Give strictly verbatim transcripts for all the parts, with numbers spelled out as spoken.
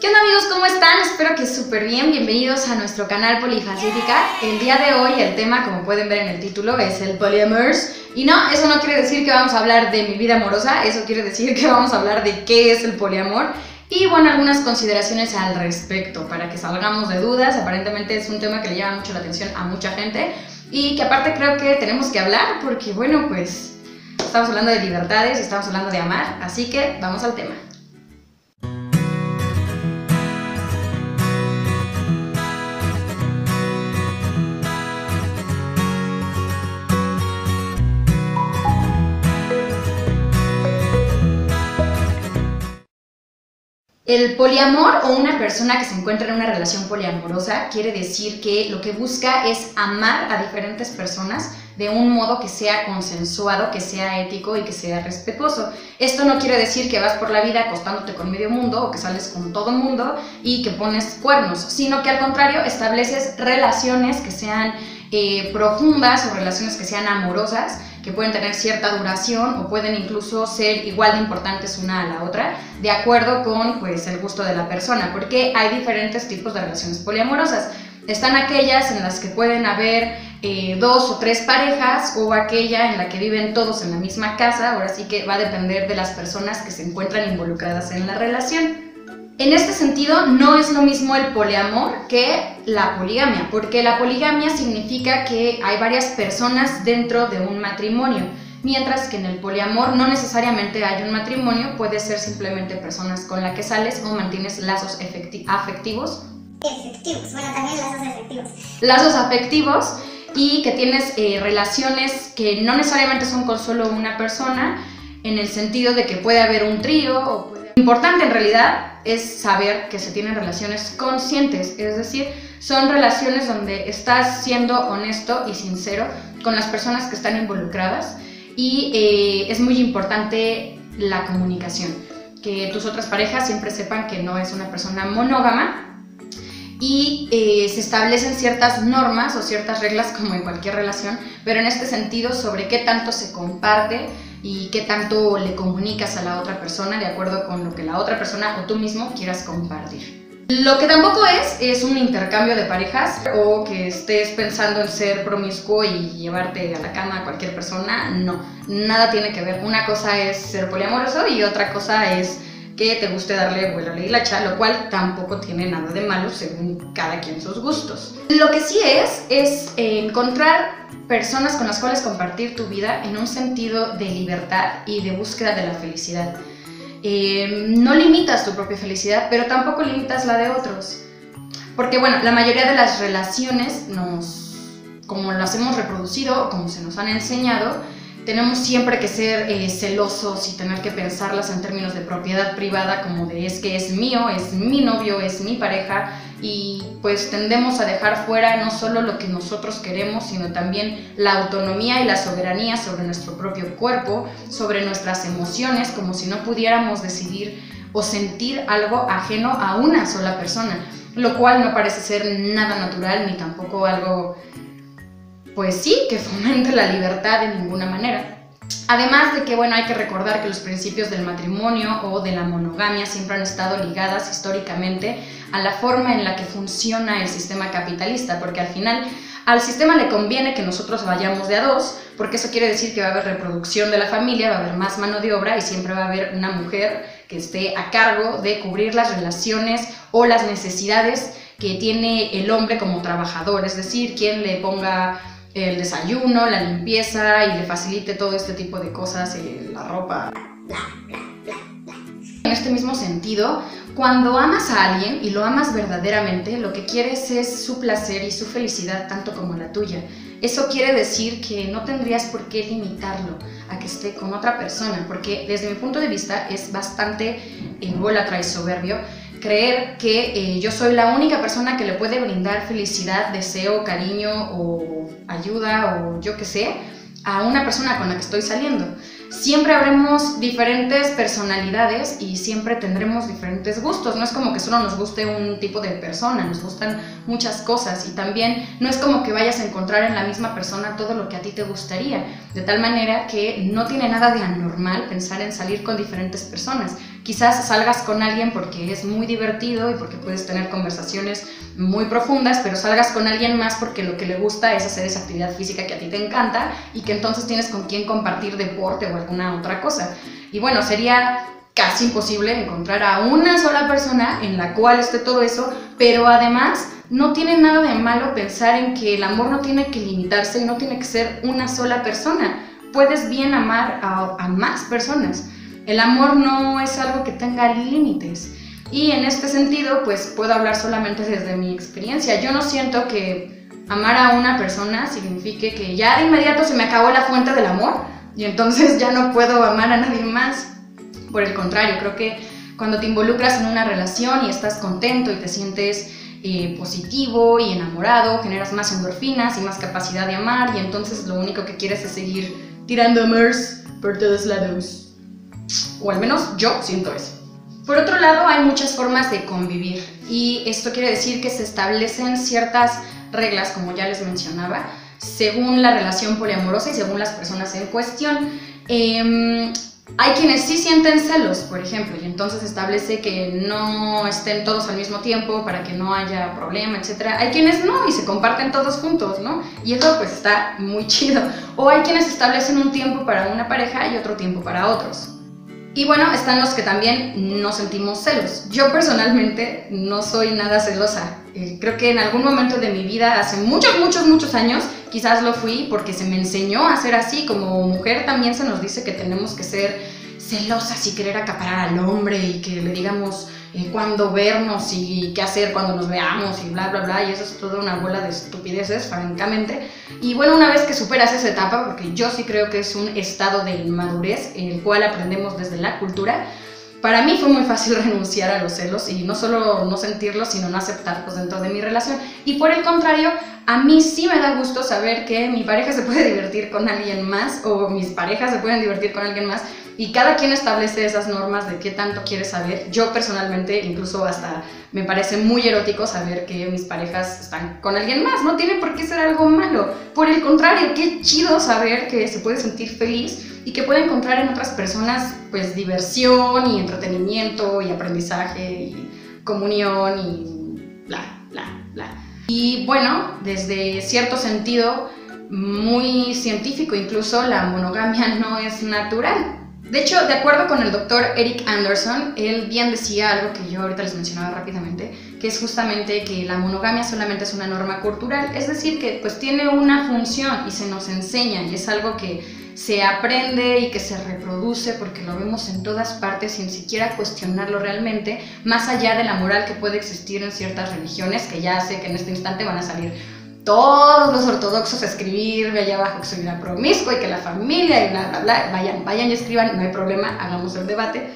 ¿Qué onda amigos? ¿Cómo están? Espero que súper bien. Bienvenidos a nuestro canal Polifacética. El día de hoy el tema, como pueden ver en el título, es el poliamor. Y no, eso no quiere decir que vamos a hablar de mi vida amorosa, eso quiere decir que vamos a hablar de qué es el poliamor. Y bueno, algunas consideraciones al respecto para que salgamos de dudas. Aparentemente es un tema que le llama mucho la atención a mucha gente y que aparte creo que tenemos que hablar porque bueno, pues estamos hablando de libertades, estamos hablando de amar, así que vamos al tema. El poliamor o una persona que se encuentra en una relación poliamorosa quiere decir que lo que busca es amar a diferentes personas de un modo que sea consensuado, que sea ético y que sea respetuoso. Esto no quiere decir que vas por la vida acostándote con medio mundo o que sales con todo mundo y que pones cuernos, sino que al contrario estableces relaciones que sean eh, profundas o relaciones que sean amorosas, que pueden tener cierta duración o pueden incluso ser igual de importantes una a la otra, de acuerdo con pues, el gusto de la persona, porque hay diferentes tipos de relaciones poliamorosas. Están aquellas en las que pueden haber eh, dos o tres parejas, o aquella en la que viven todos en la misma casa, ahora sí que va a depender de las personas que se encuentran involucradas en la relación. En este sentido, no es lo mismo el poliamor que la poligamia, porque la poligamia significa que hay varias personas dentro de un matrimonio, mientras que en el poliamor no necesariamente hay un matrimonio, puede ser simplemente personas con las que sales o mantienes lazos afectivos. Efectivos, bueno, también lazos afectivos. Lazos afectivos y que tienes eh, relaciones que no necesariamente son con solo una persona, en el sentido de que puede haber un trío o puede... Importante en realidad es saber que se tienen relaciones conscientes, es decir, son relaciones donde estás siendo honesto y sincero con las personas que están involucradas y eh, es muy importante la comunicación, que tus otras parejas siempre sepan que no es una persona monógama y eh, se establecen ciertas normas o ciertas reglas como en cualquier relación, pero en este sentido sobre qué tanto se comparte y qué tanto le comunicas a la otra persona de acuerdo con lo que la otra persona o tú mismo quieras compartir. Lo que tampoco es, es un intercambio de parejas o que estés pensando en ser promiscuo y llevarte a la cama a cualquier persona, no, nada tiene que ver. Una cosa es ser poliamoroso y otra cosa es que te guste darle vuelo a la hilacha, lo cual tampoco tiene nada de malo según cada quien sus gustos. Lo que sí es, es encontrar personas con las cuales compartir tu vida en un sentido de libertad y de búsqueda de la felicidad. Eh, no limitas tu propia felicidad, pero tampoco limitas la de otros. Porque bueno, la mayoría de las relaciones, nos, como las hemos reproducido o como se nos han enseñado, tenemos siempre que ser eh, celosos y tener que pensarlas en términos de propiedad privada, como de es que es mío, es mi novio, es mi pareja, y pues tendemos a dejar fuera no solo lo que nosotros queremos, sino también la autonomía y la soberanía sobre nuestro propio cuerpo, sobre nuestras emociones, como si no pudiéramos decidir o sentir algo ajeno a una sola persona, lo cual no parece ser nada natural ni tampoco algo... pues sí, que fomente la libertad de ninguna manera. Además de que, bueno, hay que recordar que los principios del matrimonio o de la monogamia siempre han estado ligadas históricamente a la forma en la que funciona el sistema capitalista, porque al final al sistema le conviene que nosotros vayamos de a dos, porque eso quiere decir que va a haber reproducción de la familia, va a haber más mano de obra y siempre va a haber una mujer que esté a cargo de cubrir las relaciones o las necesidades que tiene el hombre como trabajador, es decir, quien le ponga el desayuno, la limpieza y le facilite todo este tipo de cosas, eh, la ropa, bla, bla, bla, bla. En este mismo sentido, cuando amas a alguien y lo amas verdaderamente, lo que quieres es su placer y su felicidad tanto como la tuya. Eso quiere decir que no tendrías por qué limitarlo a que esté con otra persona, porque desde mi punto de vista es bastante ególatra y soberbio creer que eh, yo soy la única persona que le puede brindar felicidad, deseo, cariño o ayuda o yo qué sé a una persona con la que estoy saliendo. Siempre habremos diferentes personalidades y siempre tendremos diferentes gustos. No es como que solo nos guste un tipo de persona, nos gustan muchas cosas y también no es como que vayas a encontrar en la misma persona todo lo que a ti te gustaría. De tal manera que no tiene nada de anormal pensar en salir con diferentes personas. Quizás salgas con alguien porque es muy divertido y porque puedes tener conversaciones muy profundas, pero salgas con alguien más porque lo que le gusta es hacer esa actividad física que a ti te encanta y que entonces tienes con quién compartir deporte o alguna otra cosa. Y bueno, sería casi imposible encontrar a una sola persona en la cual esté todo eso, pero además no tiene nada de malo pensar en que el amor no tiene que limitarse y no tiene que ser una sola persona. Puedes bien amar a, a más personas. El amor no es algo que tenga límites. Y en este sentido, pues puedo hablar solamente desde mi experiencia. Yo no siento que amar a una persona signifique que ya de inmediato se me acabó la fuente del amor y entonces ya no puedo amar a nadie más. Por el contrario, creo que cuando te involucras en una relación y estás contento y te sientes eh, positivo y enamorado, generas más endorfinas y más capacidad de amar, y entonces lo único que quieres es seguir tirando amores por todos lados. O al menos yo siento eso. Por otro lado, hay muchas formas de convivir, y esto quiere decir que se establecen ciertas reglas, como ya les mencionaba, según la relación poliamorosa y según las personas en cuestión. Eh, Hay quienes sí sienten celos, por ejemplo, y entonces establece que no estén todos al mismo tiempo para que no haya problema, etcétera. Hay quienes no y se comparten todos juntos, ¿no? Y eso pues está muy chido. O hay quienes establecen un tiempo para una pareja y otro tiempo para otros. Y bueno, están los que también no sentimos celos. Yo personalmente no soy nada celosa. Eh, creo que en algún momento de mi vida, hace muchos, muchos, muchos años, quizás lo fui porque se me enseñó a ser así. Como mujer también se nos dice que tenemos que ser celosas y querer acaparar al hombre y que le digamos eh, cuándo vernos y qué hacer cuando nos veamos y bla, bla, bla. Y eso es toda una bola de estupideces, francamente. Y bueno, una vez que superas esa etapa, porque yo sí creo que es un estado de inmadurez en el cual aprendemos desde la cultura, para mí fue muy fácil renunciar a los celos y no solo no sentirlos, sino no aceptarlos dentro de mi relación. Y por el contrario, a mí sí me da gusto saber que mi pareja se puede divertir con alguien más o mis parejas se pueden divertir con alguien más, y cada quien establece esas normas de qué tanto quiere saber. Yo personalmente incluso hasta me parece muy erótico saber que mis parejas están con alguien más. No tiene por qué ser algo malo. Por el contrario, qué chido saber que se puede sentir feliz y que puede encontrar en otras personas pues diversión y entretenimiento y aprendizaje y comunión y bla, bla, bla. Y bueno, desde cierto sentido muy científico incluso, la monogamia no es natural. De hecho, de acuerdo con el doctor Eric Anderson, él bien decía algo que yo ahorita les mencionaba rápidamente, que es justamente que la monogamia solamente es una norma cultural, es decir, que pues tiene una función y se nos enseña y es algo que se aprende y que se reproduce porque lo vemos en todas partes sin siquiera cuestionarlo realmente, más allá de la moral que puede existir en ciertas religiones, que ya sé que en este instante van a salir todos los ortodoxos a escribirme allá abajo que soy una promiscua y que la familia y bla, bla, bla. Vayan, vayan y escriban, no hay problema, hagamos el debate.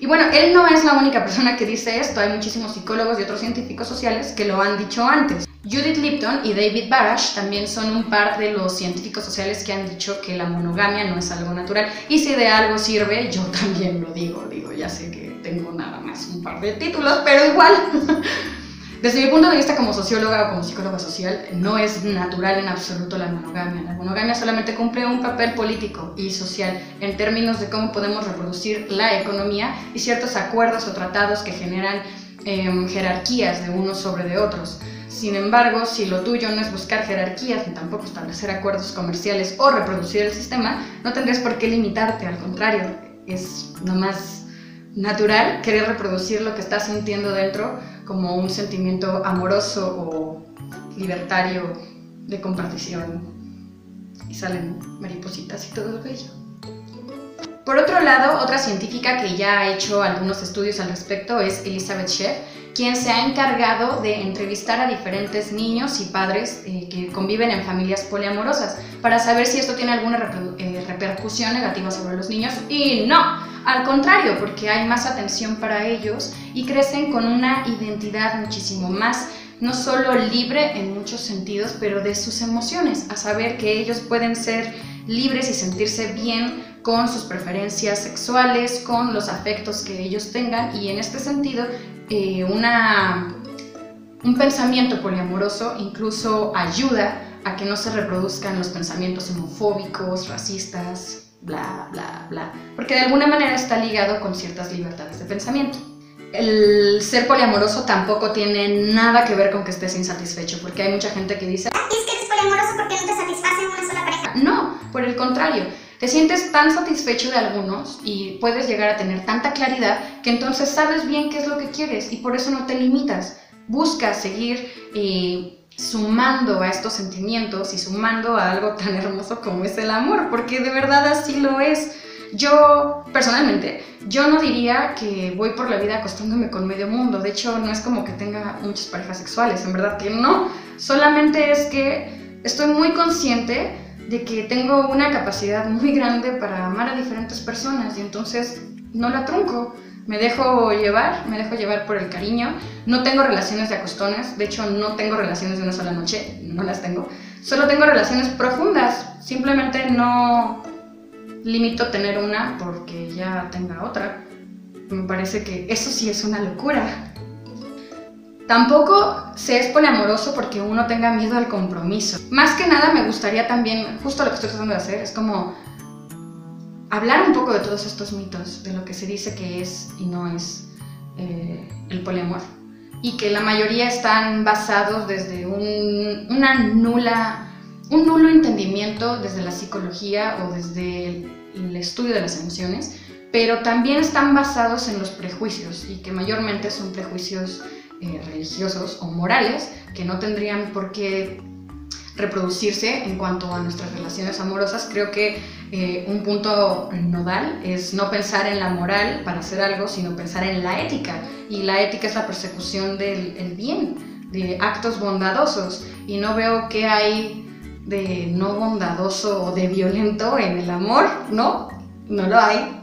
Y bueno, él no es la única persona que dice esto, hay muchísimos psicólogos y otros científicos sociales que lo han dicho antes. Judith Lipton y David Barash también son un par de los científicos sociales que han dicho que la monogamia no es algo natural. Y si de algo sirve, yo también lo digo. Digo, ya sé que tengo nada más un par de títulos, pero igual. Desde mi punto de vista como socióloga o como psicóloga social, no es natural en absoluto la monogamia. La monogamia solamente cumple un papel político y social en términos de cómo podemos reproducir la economía y ciertos acuerdos o tratados que generan eh, jerarquías de unos sobre de otros. Sin embargo, si lo tuyo no es buscar jerarquías ni tampoco establecer acuerdos comerciales o reproducir el sistema, no tendrías por qué limitarte, al contrario, es nomás natural querer reproducir lo que estás sintiendo dentro como un sentimiento amoroso o libertario de compartición y salen maripositas y todo lo bello. Por otro lado, otra científica que ya ha hecho algunos estudios al respecto es Elizabeth Sheff, quien se ha encargado de entrevistar a diferentes niños y padres eh, que conviven en familias poliamorosas para saber si esto tiene alguna reper eh, repercusión negativa sobre los niños. Y no, al contrario, porque hay más atención para ellos y crecen con una identidad muchísimo más, no solo libre en muchos sentidos, pero de sus emociones, a saber que ellos pueden ser libres y sentirse bien con sus preferencias sexuales, con los afectos que ellos tengan, y en este sentido eh, una, un pensamiento poliamoroso incluso ayuda a que no se reproduzcan los pensamientos homofóbicos, racistas, bla, bla, bla, porque de alguna manera está ligado con ciertas libertades de pensamiento. El ser poliamoroso tampoco tiene nada que ver con que estés insatisfecho, porque hay mucha gente que dice, ah, es que eres poliamoroso porque no te satisface una sola pareja. No, por el contrario, te sientes tan satisfecho de algunos y puedes llegar a tener tanta claridad que entonces sabes bien qué es lo que quieres y por eso no te limitas. Buscas seguir eh, sumando a estos sentimientos y sumando a algo tan hermoso como es el amor, porque de verdad así lo es. Yo, personalmente, yo no diría que voy por la vida acostándome con medio mundo. De hecho, no es como que tenga muchas parejas sexuales, en verdad que no. Solamente es que estoy muy consciente de que tengo una capacidad muy grande para amar a diferentes personas y entonces no la trunco. Me dejo llevar, me dejo llevar por el cariño. No tengo relaciones de acostones, de hecho no tengo relaciones de una sola noche, no las tengo. Solo tengo relaciones profundas, simplemente no limito tener una porque ya tenga otra. Me parece que eso sí es una locura. Tampoco se es poliamoroso porque uno tenga miedo al compromiso. Más que nada me gustaría también, justo lo que estoy tratando de hacer, es como hablar un poco de todos estos mitos, de lo que se dice que es y no es eh, el poliamor, y que la mayoría están basados desde un, una nula, un nulo entendimiento desde la psicología o desde el, el estudio de las emociones, pero también están basados en los prejuicios y que mayormente son prejuicios eh, religiosos o morales que no tendrían por qué reproducirse en cuanto a nuestras relaciones amorosas. Creo que eh, un punto nodal es no pensar en la moral para hacer algo, sino pensar en la ética, y la ética es la persecución del el bien, de actos bondadosos, y no veo qué hay de no bondadoso o de violento en el amor, ¿no? No lo hay.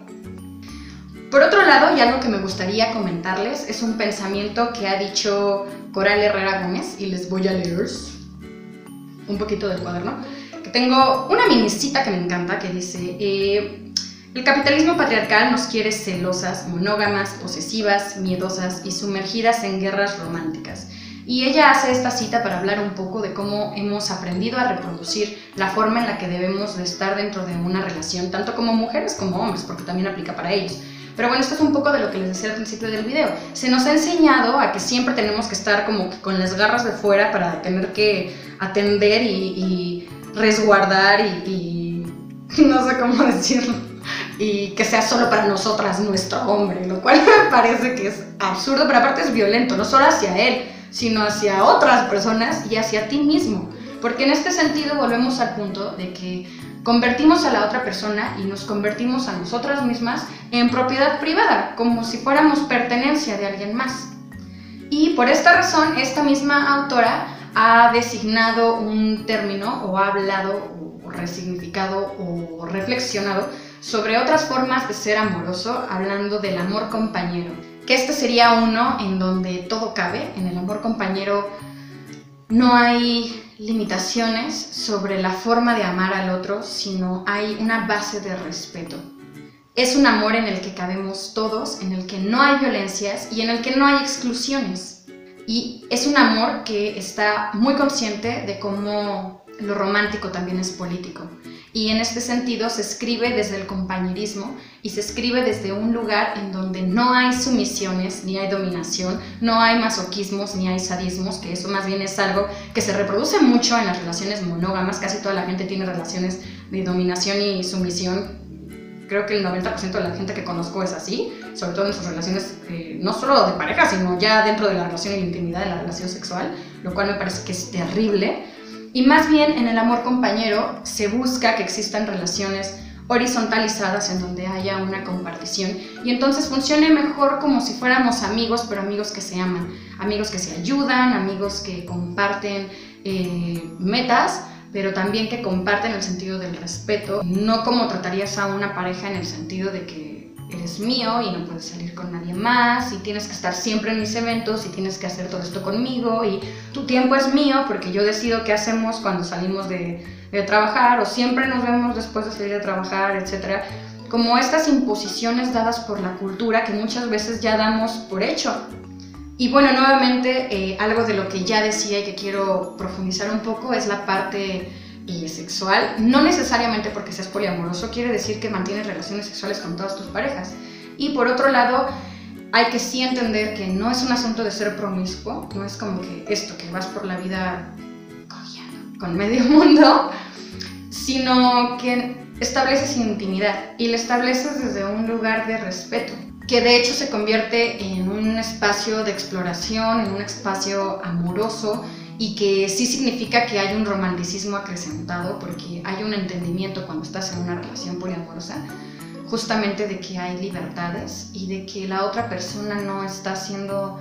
Por otro lado, y algo que me gustaría comentarles, es un pensamiento que ha dicho Coral Herrera Gómez, y les voy a leer un poquito del cuaderno, que tengo una mini cita que me encanta, que dice eh, el capitalismo patriarcal nos quiere celosas, monógamas, posesivas, miedosas y sumergidas en guerras románticas. Y ella hace esta cita para hablar un poco de cómo hemos aprendido a reproducir la forma en la que debemos de estar dentro de una relación, tanto como mujeres como hombres, porque también aplica para ellos. Pero bueno, esto es un poco de lo que les decía al principio del video. Se nos ha enseñado a que siempre tenemos que estar como que con las garras de fuera para tener que atender y, y resguardar y, y no sé cómo decirlo, y que sea solo para nosotras nuestro hombre, lo cual me parece que es absurdo, pero aparte es violento, no solo hacia él, sino hacia otras personas y hacia ti mismo. Porque en este sentido volvemos al punto de que convertimos a la otra persona y nos convertimos a nosotras mismas en propiedad privada, como si fuéramos pertenencia de alguien más. Y por esta razón, esta misma autora ha designado un término, o ha hablado, o resignificado, o reflexionado sobre otras formas de ser amoroso, hablando del amor compañero. Que este sería uno en donde todo cabe. En el amor compañero no hay limitaciones sobre la forma de amar al otro, sino hay una base de respeto. Es un amor en el que cabemos todos, en el que no hay violencias y en el que no hay exclusiones. Y es un amor que está muy consciente de cómo lo romántico también es político. Y en este sentido se escribe desde el compañerismo y se escribe desde un lugar en donde no hay sumisiones, ni hay dominación, no hay masoquismos, ni hay sadismos, que eso más bien es algo que se reproduce mucho en las relaciones monógamas. Casi toda la gente tiene relaciones de dominación y sumisión. Creo que el noventa por ciento de la gente que conozco es así, sobre todo en sus relaciones, eh, no solo de pareja, sino ya dentro de la relación y la intimidad de la relación sexual, lo cual me parece que es terrible. Y más bien en el amor compañero se busca que existan relaciones horizontalizadas en donde haya una compartición y entonces funcione mejor como si fuéramos amigos, pero amigos que se aman, amigos que se ayudan, amigos que comparten eh, metas, pero también que comparten el sentido del respeto, no como tratarías a una pareja en el sentido de que eres mío y no puedes salir con nadie más y tienes que estar siempre en mis eventos y tienes que hacer todo esto conmigo y tu tiempo es mío porque yo decido qué hacemos cuando salimos de, de trabajar o siempre nos vemos después de salir de trabajar, etcétera. Como estas imposiciones dadas por la cultura que muchas veces ya damos por hecho. Y bueno, nuevamente eh, algo de lo que ya decía y que quiero profundizar un poco es la parte y sexual, no necesariamente porque seas poliamoroso quiere decir que mantienes relaciones sexuales con todas tus parejas. Y por otro lado, hay que sí entender que no es un asunto de ser promiscuo, no es como que esto, que vas por la vida cogiendo con medio mundo, sino que estableces intimidad y la estableces desde un lugar de respeto, que de hecho se convierte en un espacio de exploración, en un espacio amoroso, y que sí significa que hay un romanticismo acrecentado, porque hay un entendimiento cuando estás en una relación poliamorosa, justamente de que hay libertades y de que la otra persona no está siendo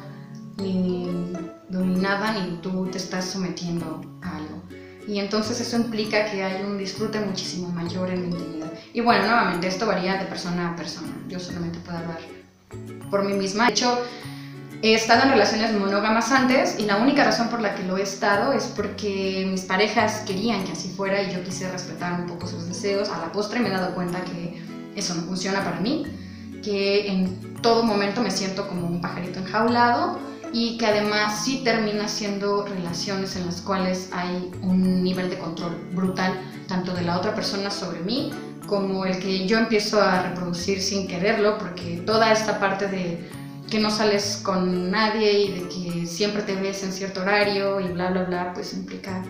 ni dominada ni tú te estás sometiendo a algo. Y entonces eso implica que hay un disfrute muchísimo mayor en la intimidad. Y bueno, nuevamente, esto varía de persona a persona. Yo solamente puedo hablar por mí misma. De hecho, he estado en relaciones monógamas antes y la única razón por la que lo he estado es porque mis parejas querían que así fuera y yo quise respetar un poco sus deseos. A la postre me he dado cuenta que eso no funciona para mí, que en todo momento me siento como un pajarito enjaulado y que además sí termina siendo relaciones en las cuales hay un nivel de control brutal, tanto de la otra persona sobre mí como el que yo empiezo a reproducir sin quererlo, porque toda esta parte de que no sales con nadie y de que siempre te ves en cierto horario y bla bla bla, pues implica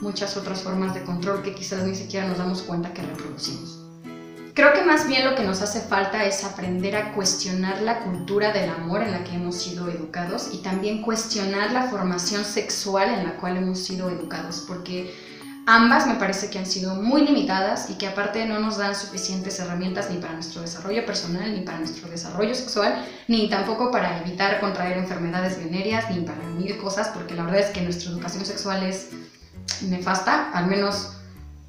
muchas otras formas de control que quizás ni siquiera nos damos cuenta que reproducimos. Creo que más bien lo que nos hace falta es aprender a cuestionar la cultura del amor en la que hemos sido educados y también cuestionar la formación sexual en la cual hemos sido educados, porque ambas me parece que han sido muy limitadas y que aparte no nos dan suficientes herramientas ni para nuestro desarrollo personal, ni para nuestro desarrollo sexual, ni tampoco para evitar contraer enfermedades venéreas, ni para mil cosas, porque la verdad es que nuestra educación sexual es nefasta, al menos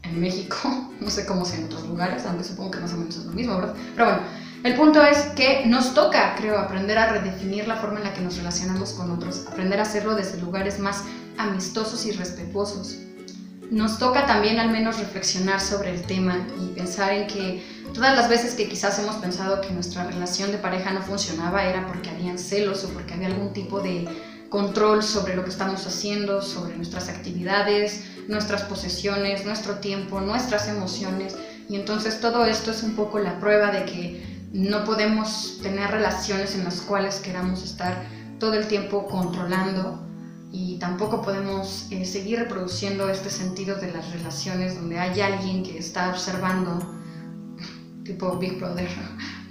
en México, no sé cómo sea en otros lugares, aunque supongo que más o menos es lo mismo, ¿verdad? Pero bueno, el punto es que nos toca, creo, aprender a redefinir la forma en la que nos relacionamos con otros, aprender a hacerlo desde lugares más amistosos y respetuosos. Nos toca también al menos reflexionar sobre el tema y pensar en que todas las veces que quizás hemos pensado que nuestra relación de pareja no funcionaba era porque habían celos o porque había algún tipo de control sobre lo que estamos haciendo, sobre nuestras actividades, nuestras posesiones, nuestro tiempo, nuestras emociones, y entonces todo esto es un poco la prueba de que no podemos tener relaciones en las cuales queramos estar todo el tiempo controlando, y tampoco podemos eh, seguir reproduciendo este sentido de las relaciones donde hay alguien que está observando, tipo Big Brother.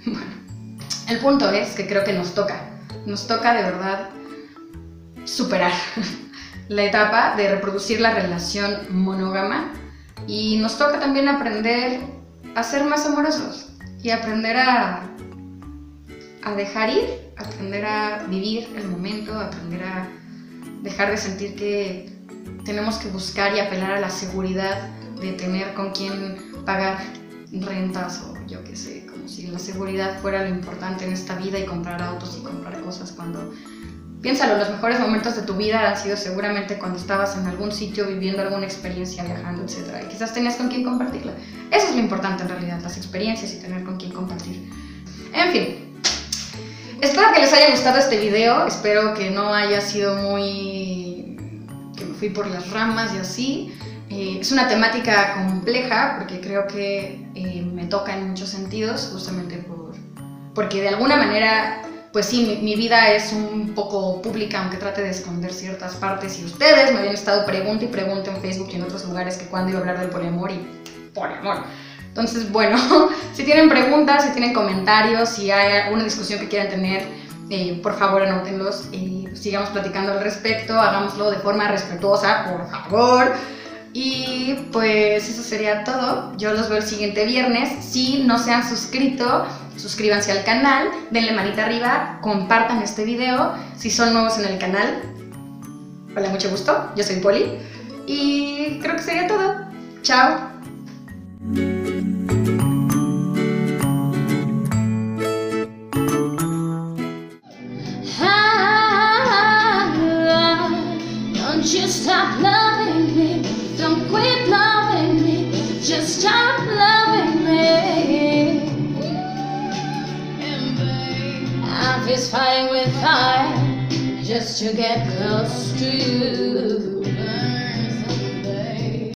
Bueno, el punto es que creo que nos toca, nos toca de verdad superar la etapa de reproducir la relación monógama y nos toca también aprender a ser más amorosos y aprender a, a dejar ir, aprender a vivir el momento, aprender a dejar de sentir que tenemos que buscar y apelar a la seguridad de tener con quién pagar rentas o yo qué sé, como si la seguridad fuera lo importante en esta vida y comprar autos y comprar cosas cuando... Piénsalo, los mejores momentos de tu vida han sido seguramente cuando estabas en algún sitio viviendo alguna experiencia, viajando, etcétera. Y quizás tenías con quién compartirla. Eso es lo importante en realidad, las experiencias y tener con quién compartir. En fin, espero que les haya gustado este video, espero que no haya sido muy... que me fui por las ramas y así. Eh, es una temática compleja porque creo que eh, me toca en muchos sentidos, justamente por... porque de alguna manera... pues sí, mi, mi vida es un poco pública, aunque trate de esconder ciertas partes, y ustedes me habían estado pregunta y pregunta en Facebook y en otros lugares que cuándo iba a hablar del poliamor y poliamor. Entonces, bueno, si tienen preguntas, si tienen comentarios, si hay alguna discusión que quieran tener, eh, por favor anótenlos y sigamos platicando al respecto, hagámoslo de forma respetuosa, por favor. Y pues eso sería todo, yo los veo el siguiente viernes. Si no se han suscrito, suscríbanse al canal, denle manita arriba, compartan este video. Si son nuevos en el canal, hola, mucho gusto, yo soy Poli y creo que sería todo, chao. Just stop loving me. And babe, I'll fist fight with fire just to get close to you.